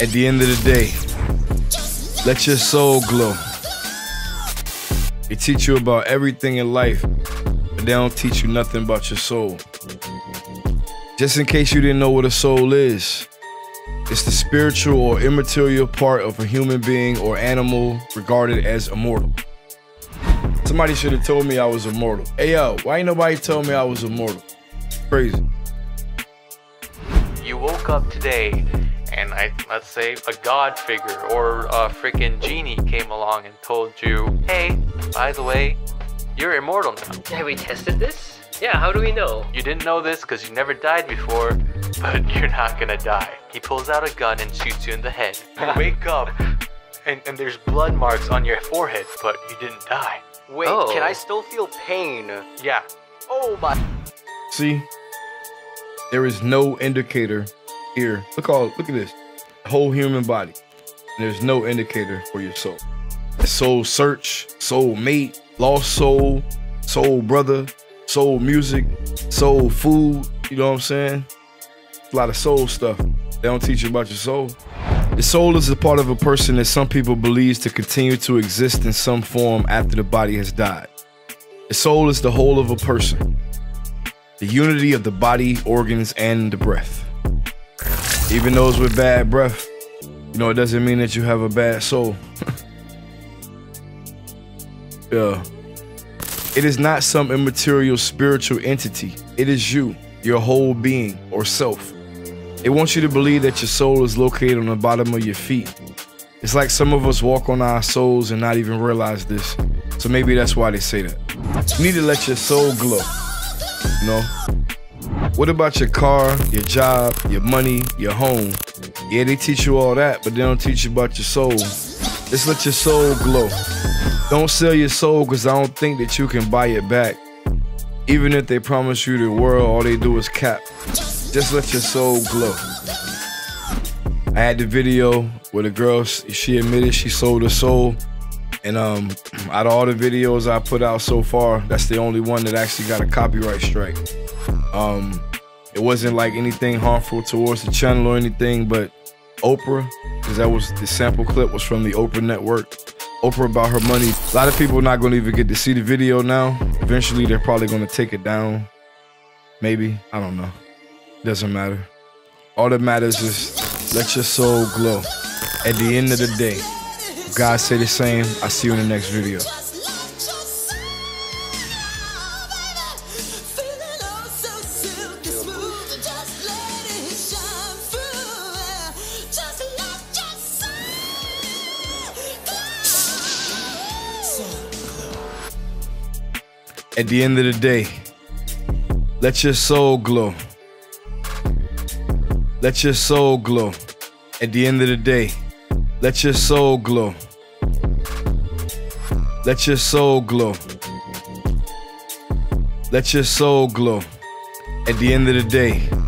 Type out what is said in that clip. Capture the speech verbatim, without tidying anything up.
At the end of the day, let your soul glow. They teach you about everything in life, but they don't teach you nothing about your soul. Just in case you didn't know what a soul is, it's the spiritual or immaterial part of a human being or animal regarded as immortal. Somebody should have told me I was immortal. Hey yo, why ain't nobody told me I was immortal? Crazy. You woke up today and I, let's say a god figure or a freaking genie came along and told you, hey, by the way, you're immortal now. Have we tested this? Yeah, how do we know? You didn't know this because you never died before, but you're not gonna die. He pulls out a gun and shoots you in the head. You wake up and, and there's blood marks on your forehead, but you didn't die. Wait, oh. Can I still feel pain? Yeah. Oh my. See, there is no indicator here. Look all, look at this, the whole human body. And there's no indicator for your soul. Soul search, soul mate, lost soul, soul brother, soul music, soul food. You know what I'm saying? A lot of soul stuff. They don't teach you about your soul. The soul is a part of a person that some people believe to continue to exist in some form after the body has died. The soul is the whole of a person, the unity of the body, organs, and the breath. Even those with bad breath, you know, it doesn't mean that you have a bad soul. Yeah. It is not some immaterial spiritual entity. It is you, your whole being or self. They want you to believe that your soul is located on the bottom of your feet. It's like some of us walk on our souls and not even realize this. So maybe that's why they say that. You need to let your soul glow, you know? What about your car, your job, your money, your home? Yeah, they teach you all that, but they don't teach you about your soul. Just let your soul glow. Don't sell your soul, because I don't think that you can buy it back. Even if they promise you the world, all they do is cap. Just let your soul glow. I had the video where the girl, she admitted she sold her soul. And um, out of all the videos I put out so far, that's the only one that actually got a copyright strike. Um, it wasn't like anything harmful towards the channel or anything, but Oprah, because that was the sample clip was from the Oprah network. Oprah about her money. A lot of people are not gonna even get to see the video now. Eventually, they're probably gonna take it down. Maybe, I don't know. Doesn't matter. All that matters is let your soul glow. At the end of the day, God say the same. I'll see you in the next video. At the end of the day, let your soul glow. Let your soul glow. At the end of the day, let your soul glow. Let your soul glow. Let your soul glow. At the end of the day.